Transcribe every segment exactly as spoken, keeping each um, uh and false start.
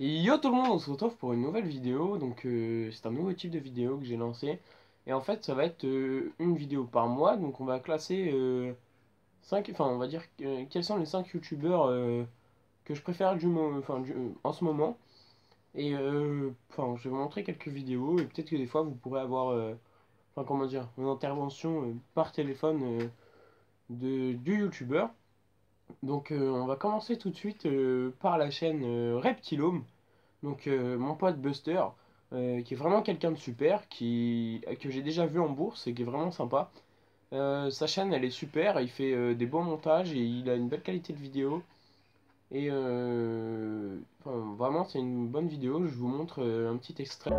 Yo tout le monde, on se retrouve pour une nouvelle vidéo. Donc euh, c'est un nouveau type de vidéo que j'ai lancé. Et en fait ça va être euh, une vidéo par mois. Donc on va classer euh, cinq, enfin on va dire euh, quels sont les cinq youtubeurs euh, que je préfère du, enfin, du, euh, en ce moment. Et euh, enfin je vais vous montrer quelques vidéos. Et peut-être que des fois vous pourrez avoir euh, enfin comment dire, une intervention euh, par téléphone euh, de, du youtubeur. Donc euh, on va commencer tout de suite euh, par la chaîne euh, Reptilome. Donc euh, mon pote Buster, euh, qui est vraiment quelqu'un de super, qui, que j'ai déjà vu en bourse et qui est vraiment sympa. Euh, sa chaîne elle est super, il fait euh, des bons montages et il a une belle qualité de vidéo. Et euh, enfin, vraiment c'est une bonne vidéo, je vous montre euh, un petit extrait.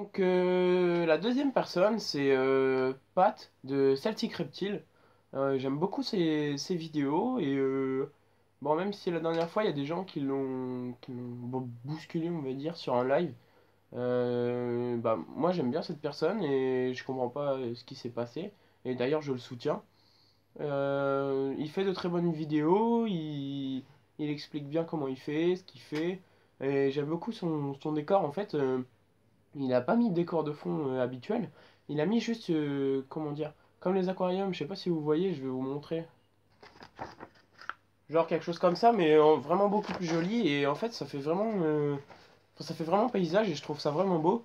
Donc euh, la deuxième personne c'est euh, Pat de Celtic Reptile. Euh, j'aime beaucoup ses, ses vidéos et euh, bon, même si la dernière fois il y a des gens qui l'ont bousculé on va dire sur un live, euh, bah, moi j'aime bien cette personne et je comprends pas ce qui s'est passé. Et d'ailleurs je le soutiens. Euh, il fait de très bonnes vidéos, il, il explique bien comment il fait, ce qu'il fait. Et j'aime beaucoup son, son décor en fait. Euh, il n'a pas mis de décor de fond euh, habituel. Il a mis juste, euh, comment dire, comme les aquariums, je sais pas si vous voyez, je vais vous montrer. Genre quelque chose comme ça, mais euh, vraiment beaucoup plus joli. Et en fait ça fait vraiment, euh, ça fait vraiment paysage et je trouve ça vraiment beau.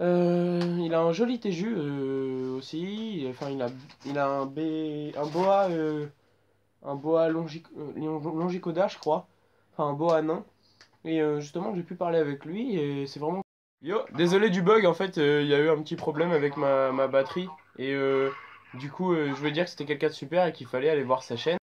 Euh, il a un joli teju euh, aussi, enfin il a, il a un, B, un boa, euh, un boa longic, euh, longicauda je crois, enfin un boa nain, et euh, justement j'ai pu parler avec lui et c'est vraiment... Yo, désolé du bug en fait, il euh, y a eu un petit problème avec ma, ma batterie, et euh, du coup euh, je voulais dire que c'était quelqu'un de super et qu'il fallait aller voir sa chaîne.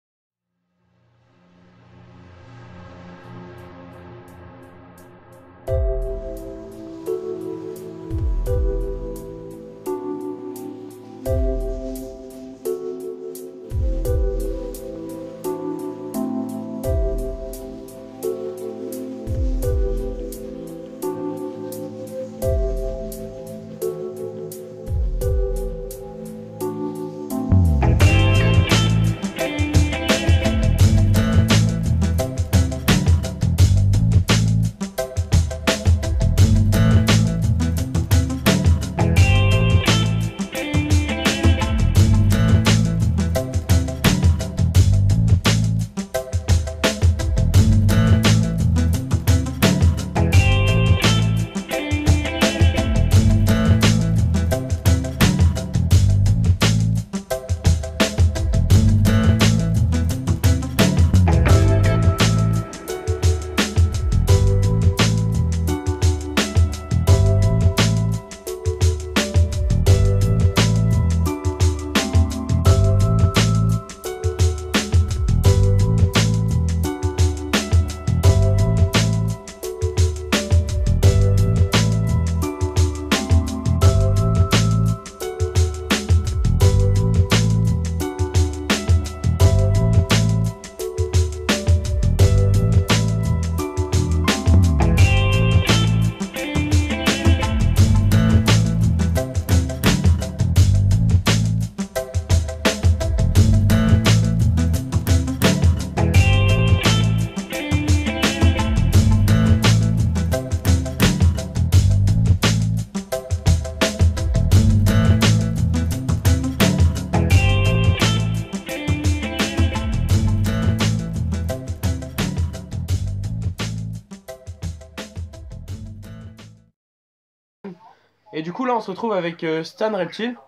coup là on se retrouve avec euh, Stan Reptile. Ah,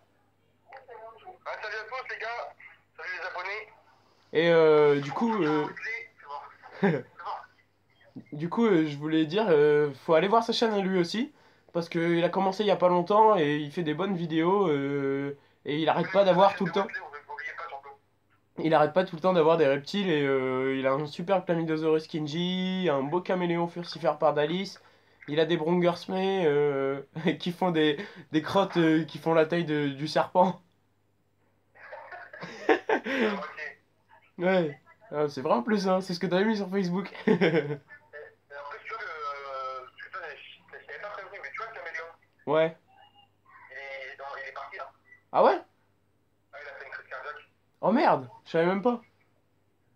salut à tous les gars, salut les abonnés. Et euh, du coup euh... du coup euh, je voulais dire euh, faut aller voir sa chaîne lui aussi, parce qu'il a commencé il y a pas longtemps et il fait des bonnes vidéos euh, et il arrête pas d'avoir tout le temps Il arrête pas tout le temps d'avoir des reptiles et euh, il a un super Chlamydosaurus Kinji, un beau caméléon furcifère pardalis, il a des brongersmai euh, qui font des, des crottes euh, qui font la taille de, du serpent. Ouais, ah, c'est vraiment plus hein, c'est ce que t'avais mis sur Facebook. Ouais. Il est parti là. Ah ouais? Oh merde, je savais même pas.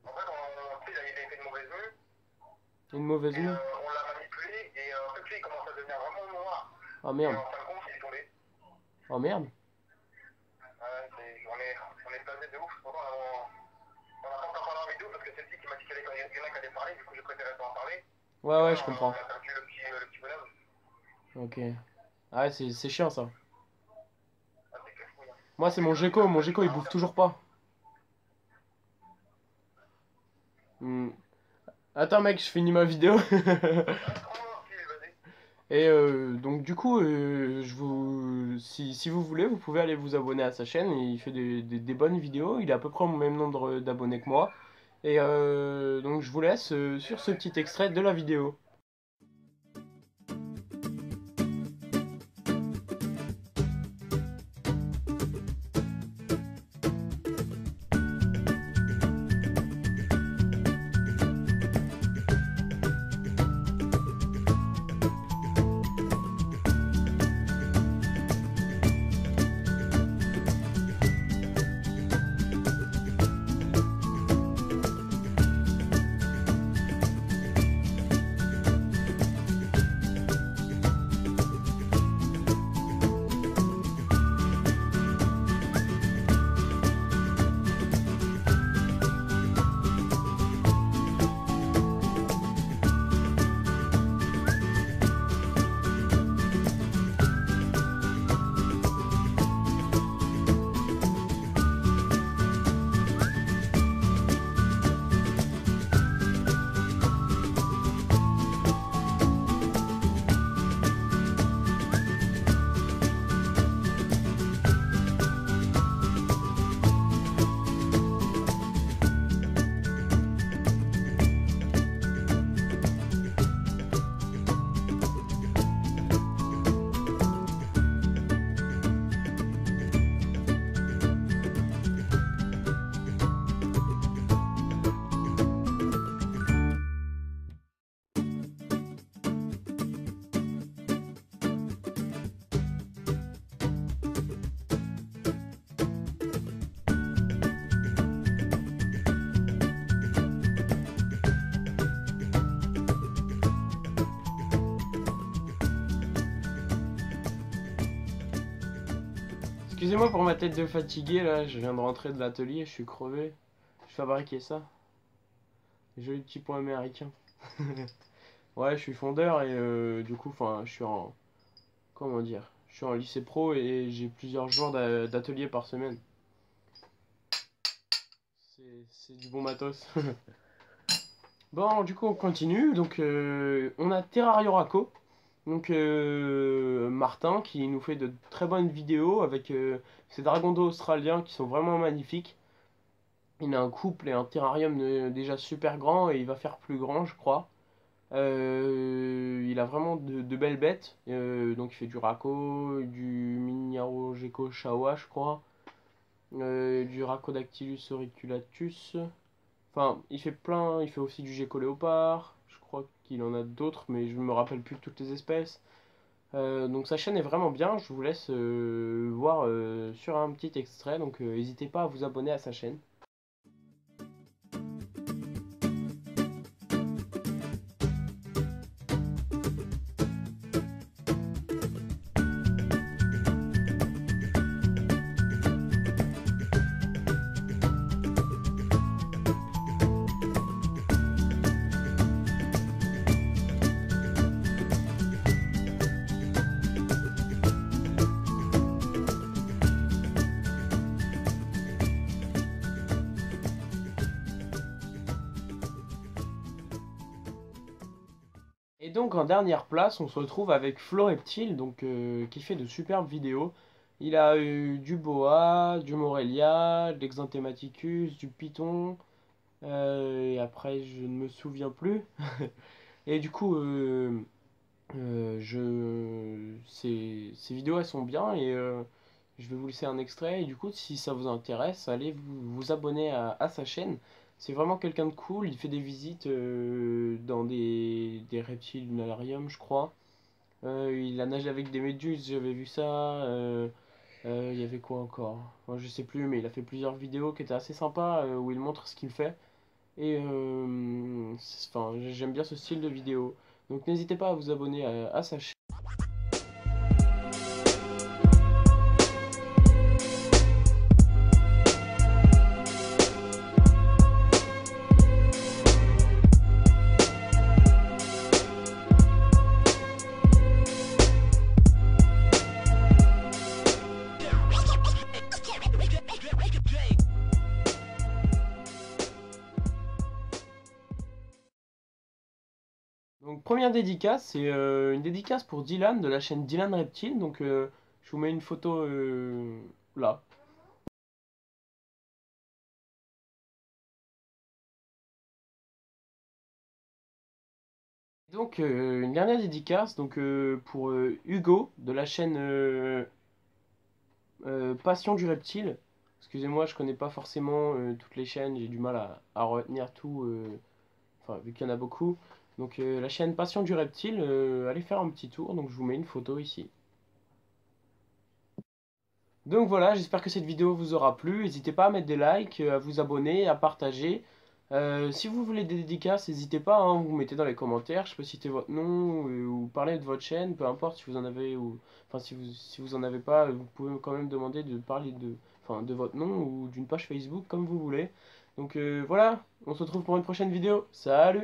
En fait, on sait qu'il a fait une mauvaise mue. Une mauvaise mue. On l'a manipulé et en fait, il commence à devenir vraiment noir. Oh merde. En fin de compte, il est tombé. Oh merde. On est placé de ouf. On n'a pas encore parlé en vidéo parce que c'est le type qui m'a dit qu'il y en a qui allait parler. Du coup, je préférais pas en parler. Ouais, ouais, je comprends. On a perdu le petit bonhomme. Ok. Ah ouais, c'est chiant ça. Moi, c'est mon gecko. Mon gecko, il bouffe toujours pas. Hmm. Attends mec, je finis ma vidéo. Et euh, donc du coup euh, je vous... Si, si vous voulez, vous pouvez aller vous abonner à sa chaîne. Il fait des, des, des bonnes vidéos. Il est à peu près au même nombre d'abonnés que moi. Et euh, donc je vous laisse euh, sur ce petit extrait de la vidéo. Excusez-moi pour ma tête de fatigué là, je viens de rentrer de l'atelier, je suis crevé. Je fabriquais ça. Joli petit point américain. Ouais, je suis fondeur et euh, du coup, enfin, je suis en... Comment dire? Je suis en lycée pro et j'ai plusieurs jours d'atelier par semaine. C'est du bon matos. Bon, du coup, on continue. Donc, euh, on a Terrario Rhaco. Donc euh, Martin qui nous fait de très bonnes vidéos avec euh, ces dragons d'eau australiens qui sont vraiment magnifiques. Il a un couple et un terrarium de, déjà super grand et il va faire plus grand je crois. Euh, il a vraiment de, de belles bêtes. Euh, donc il fait du rhaco, du mignarogecko chaoua je crois. Euh, du rhacodactylus auriculatus. Enfin il fait plein, il fait aussi du gecko léopard. Je crois qu'il en a d'autres, mais je me rappelle plus de toutes les espèces. Euh, donc sa chaîne est vraiment bien. Je vous laisse euh, voir euh, sur un petit extrait. Donc euh, n'hésitez pas à vous abonner à sa chaîne. Et donc en dernière place, on se retrouve avec Flo Reptile, donc, euh, qui fait de superbes vidéos. Il a eu du boa, du morelia, de l'exanthematicus, du python, euh, et après je ne me souviens plus. Et du coup, euh, euh, je, ces, ces vidéos elles sont bien et euh, je vais vous laisser un extrait. Et du coup, si ça vous intéresse, allez vous, vous abonner à, à sa chaîne. C'est vraiment quelqu'un de cool, il fait des visites euh, dans des, des reptiles du malarium, je crois. Euh, il a nagé avec des méduses, j'avais vu ça. Euh, euh, il y avait quoi encore? Moi, je sais plus, mais il a fait plusieurs vidéos qui étaient assez sympas euh, où il montre ce qu'il fait. Et euh, enfin, j'aime bien ce style de vidéo. Donc n'hésitez pas à vous abonner à, à sa chaîne. Donc première dédicace, c'est euh, une dédicace pour Dylan de la chaîne Dylan Reptile, donc euh, je vous mets une photo euh, là. Donc euh, une dernière dédicace donc, euh, pour euh, Hugo de la chaîne euh, euh, Passion du Reptile. Excusez-moi, je connais pas forcément euh, toutes les chaînes, j'ai du mal à, à retenir tout, euh, enfin vu qu'il y en a beaucoup. Donc euh, la chaîne Passion du Reptile, euh, allez faire un petit tour, donc je vous mets une photo ici. Donc voilà, j'espère que cette vidéo vous aura plu, n'hésitez pas à mettre des likes, à vous abonner, à partager. Euh, si vous voulez des dédicaces, n'hésitez pas, hein, vous mettez dans les commentaires, je peux citer votre nom ou, ou parler de votre chaîne, peu importe si vous en avez ou... Enfin si vous, si vous en avez pas, vous pouvez quand même demander de parler de, enfin, de votre nom ou d'une page Facebook comme vous voulez. Donc euh, voilà, on se retrouve pour une prochaine vidéo, salut!